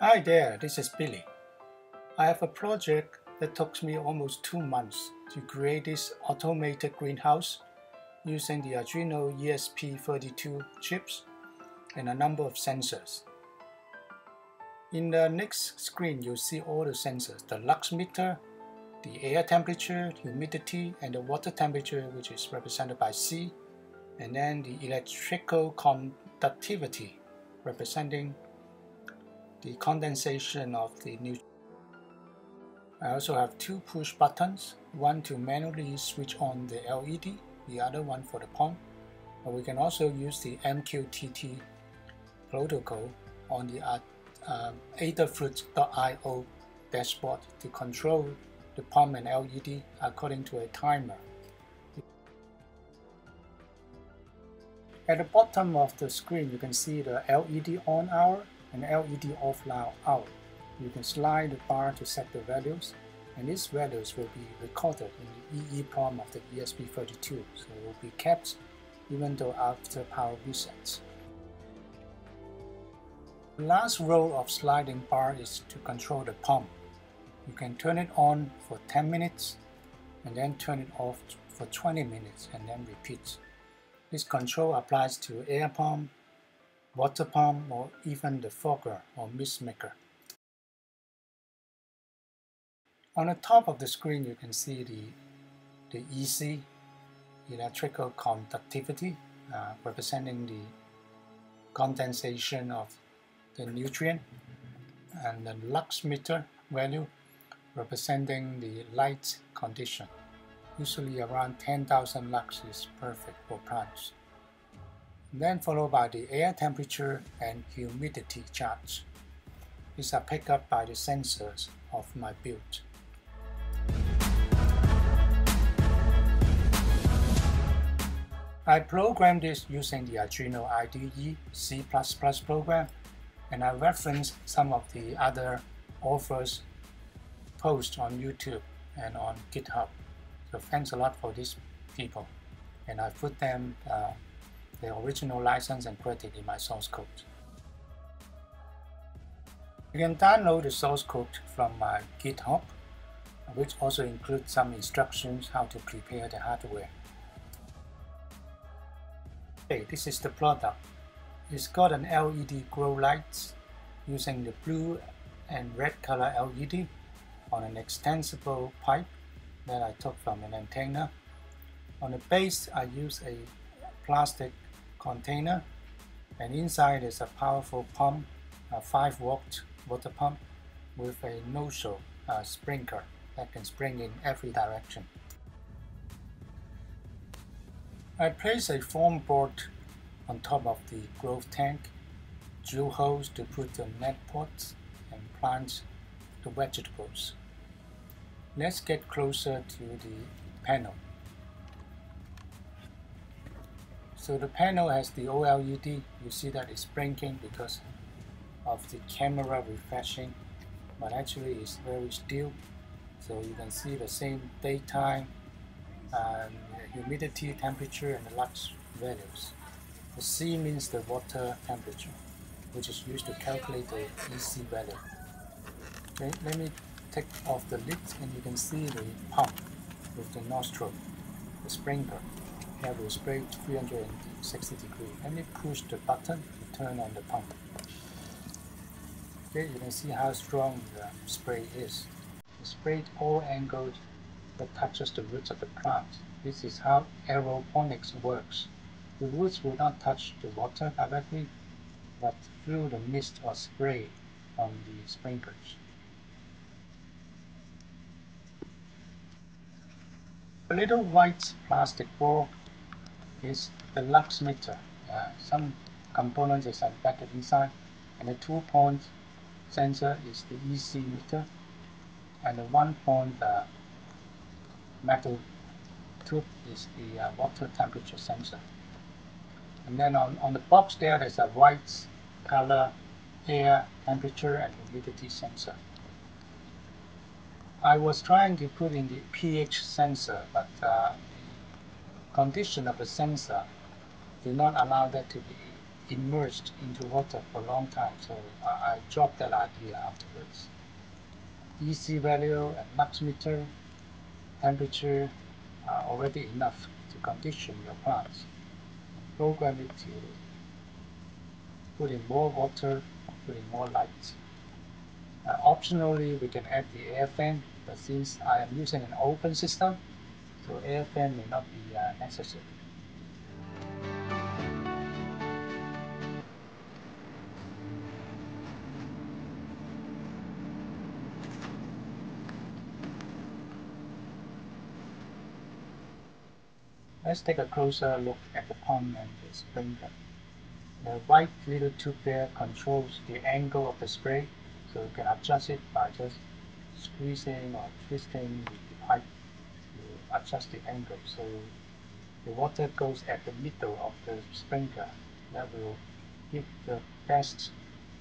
Hi there, this is Billy. I have a project that took me almost 2 months to create this automated greenhouse using the Arduino ESP32 chips and a number of sensors. In the next screen, you'll see all the sensors, the Lux meter, the air temperature, humidity, and the water temperature, which is represented by C, and then the electrical conductivity, representing the condensation of the new. I also have 2 push buttons, one to manually switch on the LED, the other one for the PON. But we can also use the MQTT protocol on the Adafruit.io dashboard to control the PON and LED according to a timer. At the bottom of the screen, you can see the LED on hour and LED off hour. You can slide the bar to set the values, and these values will be recorded in the EEPROM of the ESP32, so it will be kept even though after power resets. The last row of sliding bar is to control the PON. You can turn it on for 10 minutes and then turn it off for 20 minutes and then repeat. This control applies to air PON, water PON, or even the fogger or mist maker. On the top of the screen, you can see the EC, electrical conductivity, representing the condensation of the nutrient, and the lux meter value representing the light condition. Usually around 10,000 lux is perfect for plants. And then followed by the air temperature and humidity charts. These are picked up by the sensors of my build. I programmed this using the Arduino IDE C++ program, and I referenced some of the other authors' posts on YouTube and on GitHub. So thanks a lot for these people, and I put them their original license and credit in my source code. You can download the source code from my GitHub, which also includes some instructions how to prepare the hardware. Okay, this is the product. It's got an LED grow light using the blue and red color LED on an extensible pipe that I took from an antenna. On the base, I use a plastic container, and inside is a powerful pump, a 5-watt water pump with a nozzle sprinkler that can spring in every direction. I place a foam board on top of the growth tank, drill holes to put the net pots, and plant the vegetables. Let's get closer to the panel. So the panel has the OLED. You see that it's blinking because of the camera refreshing, but actually it's very still. So you can see the same daytime, humidity, temperature, and the lux values. The C means the water temperature, which is used to calculate the EC value. Okay, let me take off the lid, and you can see the pump with the nostril, the sprinkler that will spray 360 degrees. Let me push the button to turn on the pump. Okay, you can see how strong the spray is. It's sprayed all angles that touches the roots of the plant. This is how aeroponics works. The roots will not touch the water directly, but through the mist or spray from the sprinklers. A little white plastic ball is the lux meter. Some components is embedded inside, and the 2-point sensor is the EC meter, and the 1-point metal tube is the water temperature sensor. And then on the box there's a white color air temperature and humidity sensor. I was trying to put in the pH sensor, but the condition of the sensor did not allow that to be immersed into water for a long time, so I dropped that idea afterwards. EC value and Lux meter, temperature are already enough to condition your plants. Program it to put in more water, put in more light. Optionally, we can add the air fan, but since I am using an open system, so air fan may not be necessary. Let's take a closer look at the pump and the sprinkler. The white little tube there controls the angle of the spray, so you can adjust it by just squeezing or twisting with the pipe to adjust the angle. So the water goes at the middle of the sprinkler. That will give the best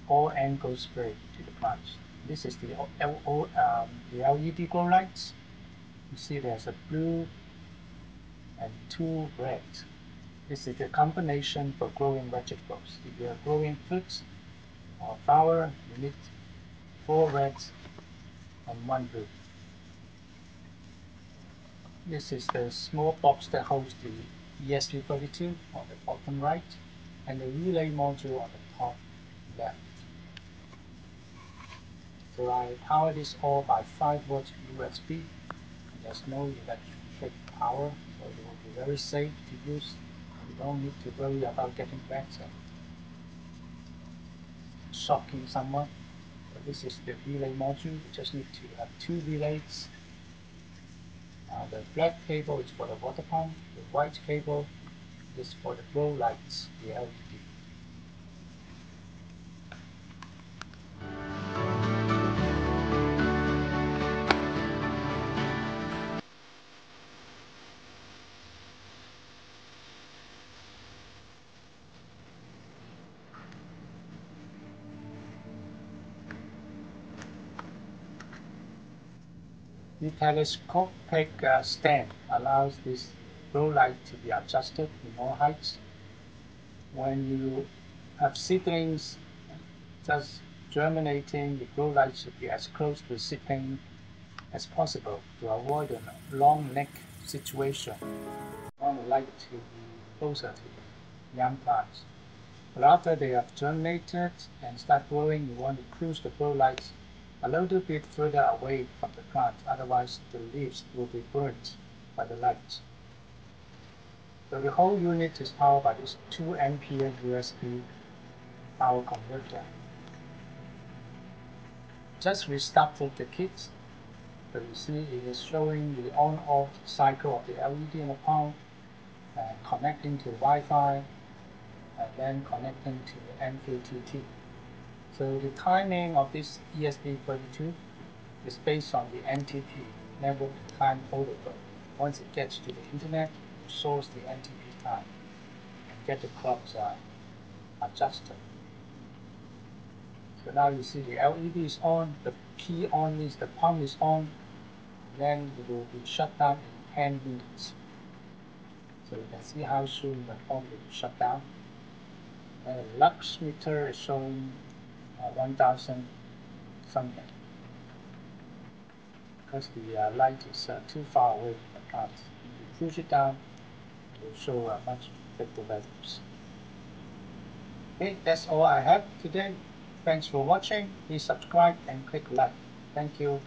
all-angle spray to the plants. This is the LED glow lights. You see there's a blue and two red. This is the combination for growing vegetables. If you are growing fruits or flower, you need 4 reds and 1 blue. This is the small box that holds the ESP32 on the bottom right and the relay module on the top left. So I power this all by 5W USB. There's no electric power, so it will be very safe to use. You don't need to worry about getting wet and shocking someone. So this is the relay module. You just need to have 2 relays. The black cable is for the water pump. The white cable is for the glow lights, the LED. The telescopic stand allows this glow light to be adjusted in all heights. When you have seedlings just germinating, the glow light should be as close to the seedling as possible to avoid a long neck situation. You want the light to be closer to the young plants. But after they have germinated and start growing, you want to cruise the glow light a little bit further away from the plant, otherwise the leaves will be burnt by the light. So the whole unit is powered by this 2 ampere USB power converter. Just restarted the kit, but you see it is showing the on-off cycle of the LED in the pump, connecting to Wi-Fi, and then connecting to the MQTT. So the timing of this ESP32 is based on the NTP, Network Time Protocol. Once it gets to the internet, it shows the NTP time and get the clocks adjusted. So now you see the LED is on, the key on is the pump is on, then it will be shut down in 10 minutes. So you can see how soon the pump will be shut down. And the Lux meter is showing 1,000 something, because the light is too far away from the plant. If you push it down, it will show much better values. Okay, that's all I have today. Thanks for watching. Please subscribe and click like. Thank you.